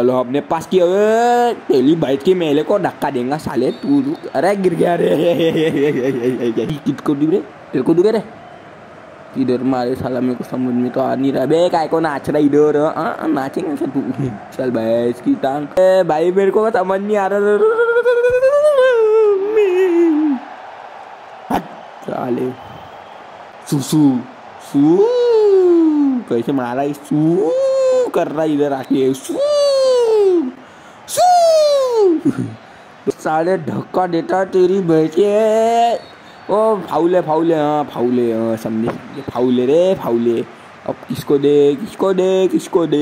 चलो हमने पास किया। पहली बाइट के मेले को धक्का देगा साले तू। अरे गिर गया रे। किसको दूरे तेरे को दूरे रे इधर मारे साला। मेरे को समझ में तो आ नहीं रहा बे काय को नाच रहा इधर। हाँ नाचेंगे सर तू। चल भाई इसकी टांग भाई मेरे को समझ नहीं आ रहा साले। सुसू सू कैसे मारा है सू कर रहा इधर आके साले धक्का देता तेरी बेटे। ओ फाउले फाउले हाँ फाउले हाँ समझे फाउले रे फाउले। अब किसको दे किसको दे किसको दे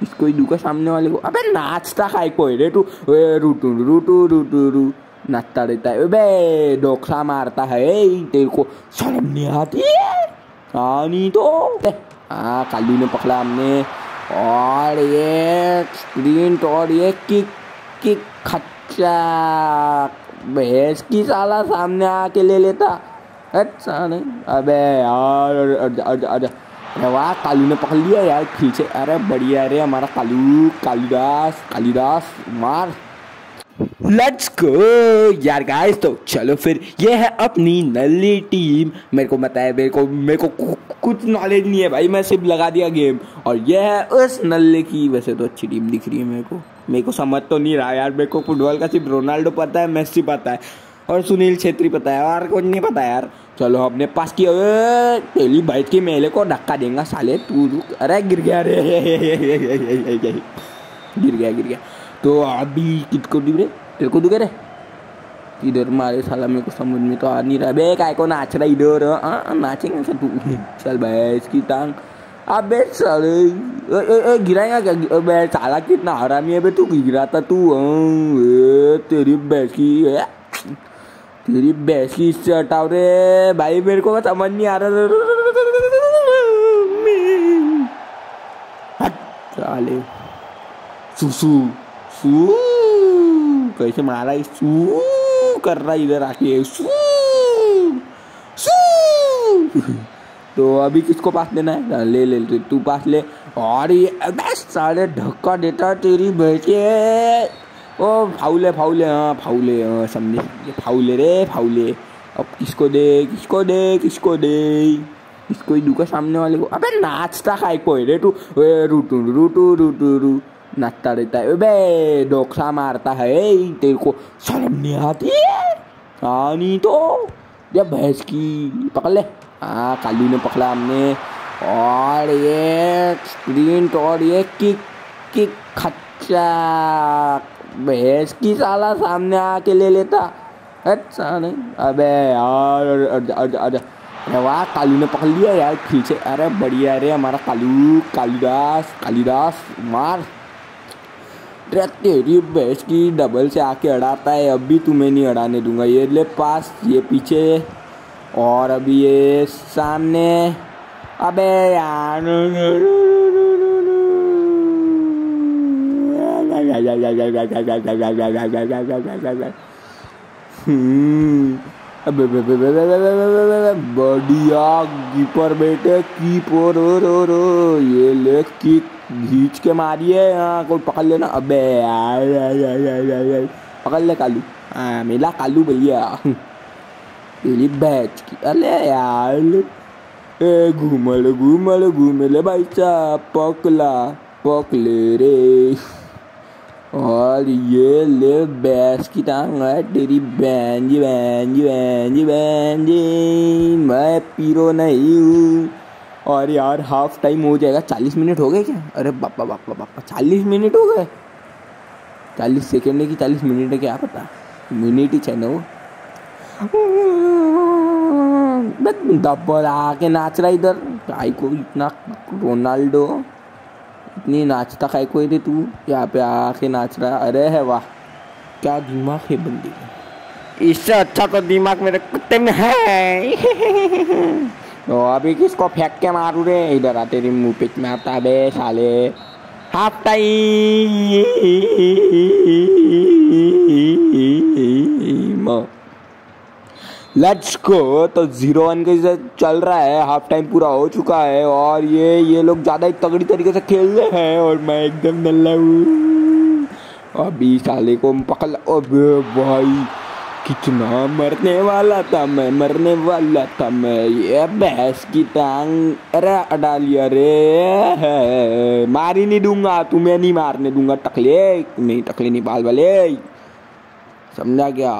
किसको ही दूंगा सामने वाले को। अबे नाचता खाए को रे तू। रूटू रूटू रूटू रू नाचता रहता है। अबे डोखला मारता है तेरे को शर्म नहीं आती नहीं तो। हाँ कालू ने पकड़ा हमने और ये स्प्रिंट और ये किक किक खच्चा भैंस की साला सामने आके ले लेता। अच्छा नहीं अबे यार अरे वाह कालू ने पकड़ लिया यार खींचे। अरे बढ़िया रे हमारा कालू कालिदास कालिदास मार। लेट्स गो यार गाइस। तो चलो फिर ये है अपनी नल्ली टीम। मेरे को पता है मेरे को कुछ नॉलेज नहीं है भाई। मैं सिर्फ लगा दिया गेम। और ये है उस नल्ले की। वैसे तो अच्छी टीम दिख रही है मेरे को समझ तो नहीं रहा यार। मेरे को फुटबॉल का सिर्फ रोनाल्डो पता है मेसी पता है और सुनील छेत्री पता है और कुछ नहीं पता यार। चलो हमने पास किया। पहली बाइट के मेले को धक्का देगा साले तू। अरे गिर गया रे। गिर गया तो अभी किसको दूंगे तेरे को दूंगे रे इधर मारे साला। मेरे को समझ में तो आ नहीं रहा बे काय को नाच रहा इधर। हाँ नाचेंगे सर तू। चल भाई इसकी टांग। अबे साले गिराएगा क्या बे साला। कितना हरामी है बे तू गिराता तू। तेरी बैसी इससे हटाओ रे भाई। मेरे को समझ नहीं आ रहा साले। सुसू सू कैसे मारा है सू कर रहा इधर आके सू। तो अभी किसको पास देना है ले ले तू पास ले। और ये साले धक्का देता तेरी बेटे। ओ फाउले फाउले हाँ फाउले हाँ समझे फाउले रे फाउले। अब किसको दे किसको दे किसको दे किसको ही दूंगा सामने वाले को। अबे नाचता खाए को रे तू। रूटू रूटू रूटू रू नाचता रहता है। अबे डोखला मारता है तेरे को शर्म नहीं आती नहीं तो। जब भैंस की पकड़ ले। हाँ कालू ने पकड़ा हमने और ये स्प्रिंट और ये किक किक खच्चा भैंस की साला सामने आके ले लेता। अच्छा नहीं अबे यार अरे वाह कालू ने पकड़ लिया यार खींचे। अरे बढ़िया रे हमारा कालू कालिदास कालिदास मार। तेरी भैंस की डबल से आके अड़ाता है। अभी तुम्हें नहीं अड़ाने दूंगा। ये ले पास ये पीछे और अभी ये सामने। अबे यार बढ़िया कीपर बेटे कीपर। ये ले किक घींच के मारिए। हाँ कोई पकड़ लेना। अबे यार पकड़ ले कालू। हाँ मेला कालू भैया तेरी बैच की। अरे यार ए घूमल घूमल घूमल भाई साहब पकला पकले रे। और ये ले बैस की टांग है तेरी बैंजी बैंजी बैंजी बैंजी। मैं पीरो नहीं हूँ। और यार हाफ टाइम हो जाएगा। 40 मिनट हो गए क्या। अरे बापा बापा बापा 40 मिनट हो गए। 40 सेकेंड है कि 40 मिनट है क्या पता। मिनट ही चाहिए ना वो। डबल आके नाच रहा इधर काई को। इतना रोनाल्डो इतनी नाचता काई को रे तू। यहाँ पे आके नाच रहा। अरे है वाह क्या दिमाग है बंदी। इससे अच्छा तो दिमाग मेरे कुत्ते में है। तो अभी किसको फेंक के मारू रे इधर आ तेरे मुँह पे मारता बे साले। Half time let's go. तो 0-1 के चल रहा है, हाफ टाइम पूरा हो चुका है और ये लोग ज़्यादा ही तगड़ी तरीके से खेल रहे हैं और मैं एकदम नल्ला हूँ। अभी साले को पकड़, अबे भाई कितना मरने वाला था मैं, ये भैंस की टांग अरे डालिया रे। मार ही नहीं दूंगा तुम्हें, नहीं मारने दूंगा टकले, नहीं टकले नहीं बाल वाले, समझा क्या।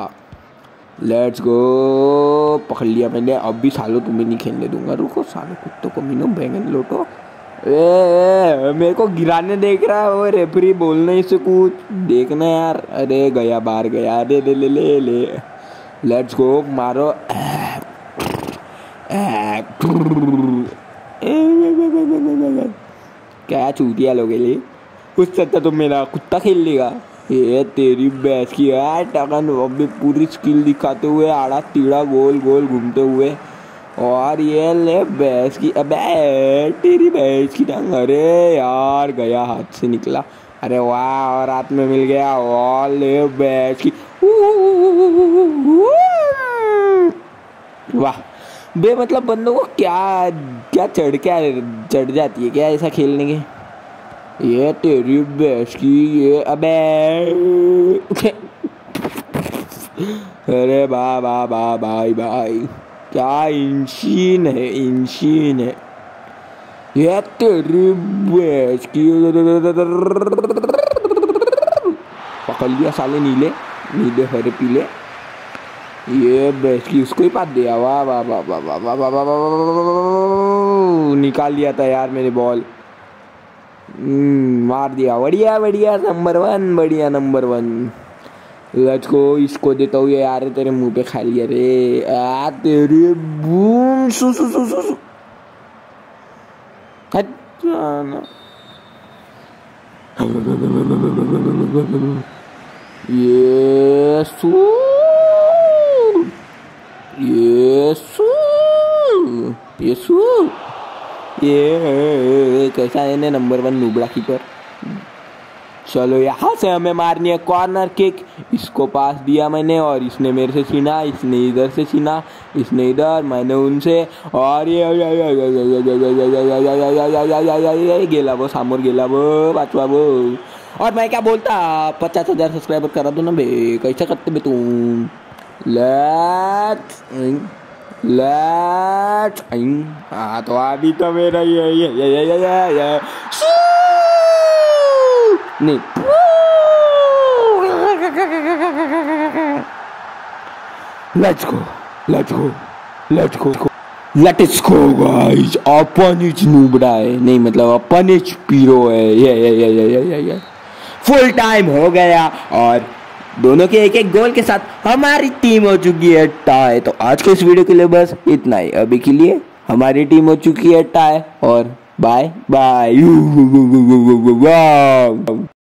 लेट्स गो, पकड़ लिया मैंने। अब भी सालों तुम्हें नहीं खेलने दूंगा, रुको सालों कुत्तों को मीनो बैंगन लोटो। ए मेरे को गिराने देख रहा है वो रेफरी, बोलने से कुछ देखना यार। अरे गया बाहर गया, अरे ले ले ले ले। लेट्स गो मारो। क्या चूतिया लोगे ले, कुछ सकता तो मेरा कुत्ता खेल लेगा। ये तेरी भैंस की है टकन। अभी पूरी स्किल दिखाते हुए आड़ा टीड़ा गोल गोल घूमते हुए और ये ले भैंस की, अबे तेरी भैंस की टांग। अरे यार गया, हाथ से निकला। अरे वाह, और हाथ में मिल गया। और ले भैंस की, वाह बे। मतलब बंदों को क्या क्या चढ़ जाती है क्या ऐसा खेलने के। ये तेरी भैंस की, ये अबे अरे बा बा बा भाई भाई क्या इंशीन है, इंशीन है। ये तेरी भैंस की, पकड़ लिया साले, नीले नीले हरे पीले। ये भैंस की, उसको ही पास दिया। वाह वाह वाह वाह वाह वाह वाह, निकाल लिया था यार मैंने बॉल, मार दिया। बढ़िया बढ़िया, नंबर वन, बढ़िया नंबर वन। लेट्स गो, इसको देता हूँ यार, तेरे मुंह पे खा लिया रे। आ तेरे बूम सु सु सु सु ना। ये कैसा है ना, नंबर वन नुबड़ा कीपर। चलो यहाँ से हमें मारनी है कॉर्नर किक। इसको पास दिया मैंने और इसने मेरे से छीना, इसने इधर से छीना, इसने इधर, मैंने उनसे। और ये गेला वो सामोर, गेला वो पाचवा वो। और मैं क्या बोलता, 50,000 सब्सक्राइबर करा दो ना बे, कैसे करते बे तुम। लेट्स हाँ, तो अभी तो मेरा ये नहीं। लेट्स गो गाइस, अपन इच नूबड़ा है, नहीं मतलब अपन इच पीरो है। ये फुल टाइम हो गया और दोनों के एक एक गोल के साथ हमारी टीम हो चुकी है टाई। तो आज के इस वीडियो के लिए बस इतना ही, अभी के लिए हमारी टीम हो चुकी है टाई। और बाय बाय।